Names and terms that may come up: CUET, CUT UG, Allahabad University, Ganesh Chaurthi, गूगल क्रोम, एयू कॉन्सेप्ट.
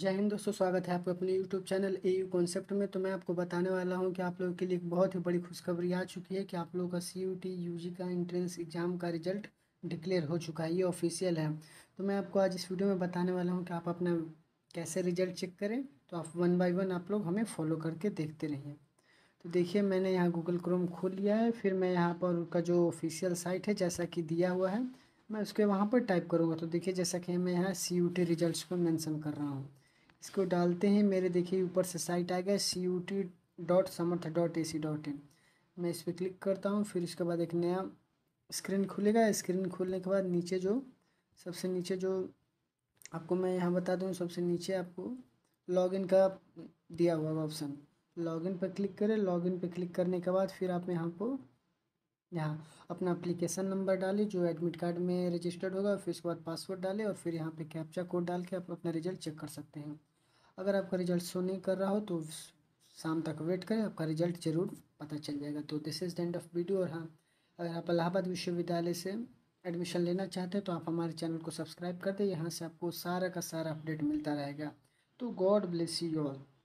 जय हिंद दोस्तों, स्वागत है आपका अपने यूट्यूब चैनल एयू कॉन्सेप्ट में। तो मैं आपको बताने वाला हूं कि आप लोगों के लिए एक बहुत ही बड़ी खुशखबरी आ चुकी है कि आप लोगों का CUT UG का एंट्रेंस एग्ज़ाम का रिजल्ट डिक्लेयर हो चुका है, ये ऑफिशियल है। तो मैं आपको आज इस वीडियो में बताने वाला हूं कि आप अपना कैसे रिजल्ट चेक करें। तो आप वन बाई वन आप लोग हमें फॉलो करके देखते रहिए। तो देखिए, मैंने यहाँ गूगल क्रोम खोल लिया है। फिर मैं यहाँ पर उनका जो ऑफिशियल साइट है जैसा कि दिया हुआ है, मैं उसके वहाँ पर टाइप करूँगा। तो देखिए, जैसा कि मैं यहाँ CUT रिजल्ट्स को मेंशन कर रहा हूँ, इसको डालते हैं मेरे, देखिए ऊपर से साइट आ गया CUT.samarth.ac.in। मैं इस पर क्लिक करता हूँ। फिर इसके बाद एक नया स्क्रीन खुलेगा। स्क्रीन खुलने के बाद नीचे जो सबसे नीचे जो आपको मैं यहाँ बता दूँ, सबसे नीचे आपको लॉगिन का दिया हुआ ऑप्शन, लॉगिन पर क्लिक करें। लॉगिन पर क्लिक करने के बाद फिर आप यहाँ को यहाँ अपना एप्लीकेशन नंबर डालें जो एडमिट कार्ड में रजिस्टर्ड होगा। फिर उसके बाद पासवर्ड डालें और फिर यहाँ पे कैप्चा कोड डाल के आप अपना रिजल्ट चेक कर सकते हैं। अगर आपका रिजल्ट शो नहीं कर रहा हो तो शाम तक वेट करें, आपका रिजल्ट ज़रूर पता चल जाएगा। तो this is the end of video. और हाँ, अगर आप इलाहाबाद विश्वविद्यालय से एडमिशन लेना चाहते हैं तो आप हमारे चैनल को सब्सक्राइब कर दें। यहाँ से आपको सारा का सारा अपडेट मिलता रहेगा। तो गॉड ब्लेस यू ऑल।